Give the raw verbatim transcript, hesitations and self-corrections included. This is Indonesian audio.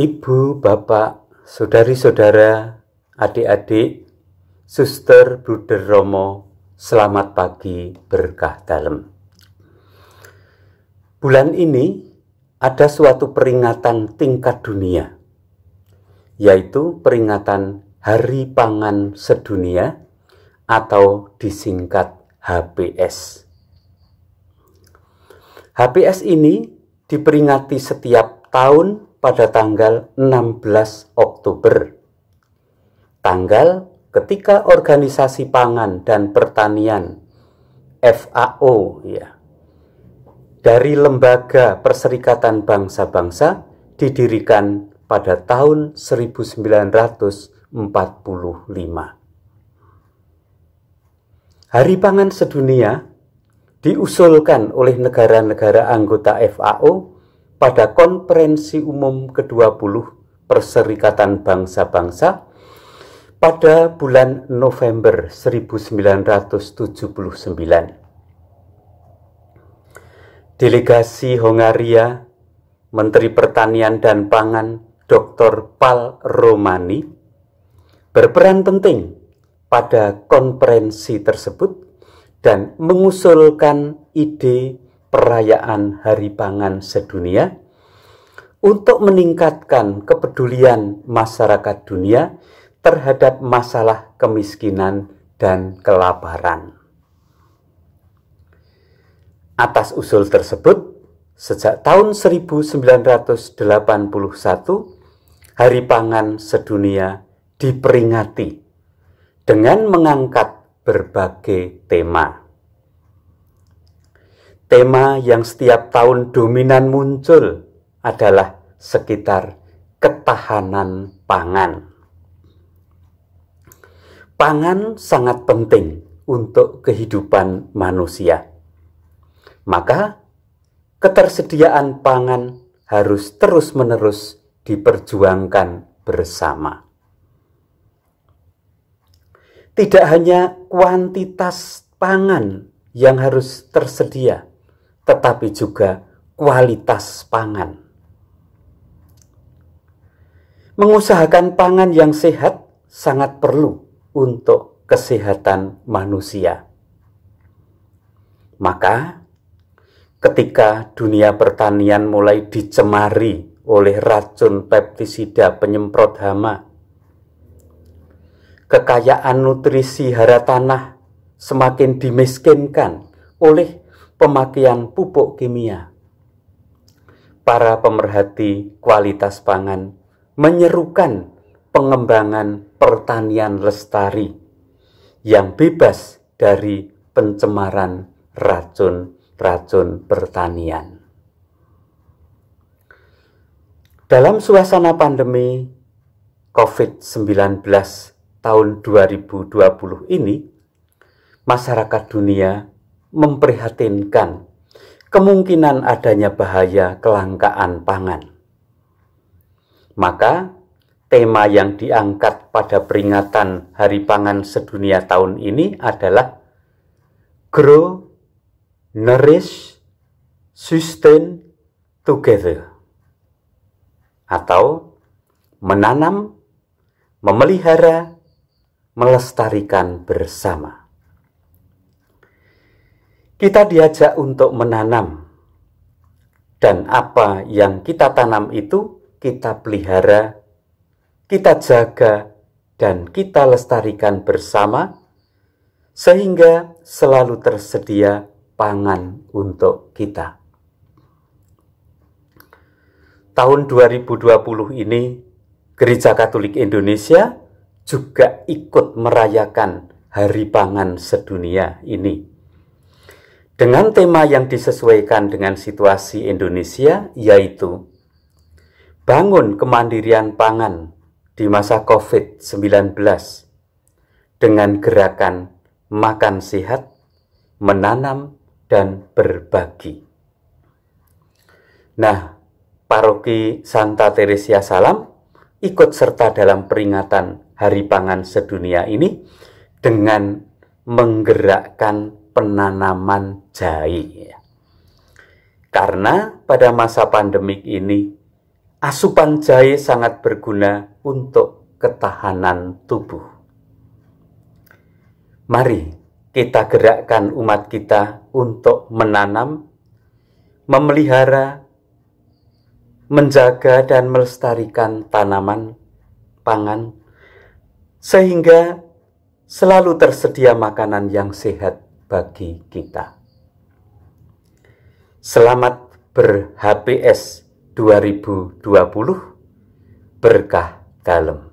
Ibu, Bapak, Saudari-saudara, adik-adik, Suster Bruder Romo, selamat pagi berkah dalem. Bulan ini ada suatu peringatan tingkat dunia, yaitu peringatan Hari Pangan Sedunia atau disingkat H P S. H P S ini diperingati setiap tahun pada tanggal enam belas Oktober, tanggal ketika Organisasi Pangan dan Pertanian F A O ya, dari Lembaga Perserikatan Bangsa-Bangsa didirikan pada tahun seribu sembilan ratus empat puluh lima. Hari Pangan Sedunia diusulkan oleh negara-negara anggota F A O pada konferensi umum ke dua puluh Perserikatan Bangsa-Bangsa pada bulan November seribu sembilan ratus tujuh puluh sembilan. Delegasi Hongaria, Menteri Pertanian dan Pangan Doktor Pal Romani berperan penting pada konferensi tersebut dan mengusulkan ide perayaan Hari Pangan Sedunia untuk meningkatkan kepedulian masyarakat dunia terhadap masalah kemiskinan dan kelaparan. Atas usul tersebut, sejak tahun seribu sembilan ratus delapan puluh satu, Hari Pangan Sedunia diperingati dengan mengangkat berbagai tema. Tema yang setiap tahun dominan muncul adalah sekitar ketahanan pangan. Pangan sangat penting untuk kehidupan manusia. Maka, ketersediaan pangan harus terus-menerus diperjuangkan bersama. Tidak hanya kuantitas pangan yang harus tersedia, tetapi juga kualitas pangan. Mengusahakan pangan yang sehat sangat perlu untuk kesehatan manusia. Maka, ketika dunia pertanian mulai dicemari oleh racun pestisida penyemprot hama, kekayaan nutrisi hara tanah semakin dimiskinkan oleh pemakaian pupuk kimia. Para pemerhati kualitas pangan menyerukan pengembangan pertanian lestari yang bebas dari pencemaran racun-racun pertanian. Dalam suasana pandemi COVID sembilan belas tahun dua ribu dua puluh ini, masyarakat dunia memprihatinkan kemungkinan adanya bahaya kelangkaan pangan. Maka, tema yang diangkat pada peringatan Hari Pangan Sedunia tahun ini adalah Grow, Nourish, Sustain Together, atau menanam, memelihara, melestarikan bersama. Kita diajak untuk menanam, dan apa yang kita tanam itu kita pelihara, kita jaga, dan kita lestarikan bersama, sehingga selalu tersedia pangan untuk kita. Tahun dua ribu dua puluh ini, Gereja Katolik Indonesia juga ikut merayakan Hari Pangan Sedunia ini dengan tema yang disesuaikan dengan situasi Indonesia, yaitu bangun kemandirian pangan di masa COVID sembilan belas dengan gerakan makan sehat, menanam, dan berbagi. Nah, Paroki Santa Theresia Salam ikut serta dalam peringatan Hari Pangan Sedunia ini dengan menggerakkan penanaman jahe, karena pada masa pandemik ini Asupan jahe sangat berguna untuk ketahanan tubuh. Mari kita gerakkan umat kita untuk menanam, memelihara, menjaga dan melestarikan tanaman, pangan, sehingga selalu tersedia makanan yang sehat bagi kita. Selamat ber H P S dua ribu dua puluh, Berkah Dalem.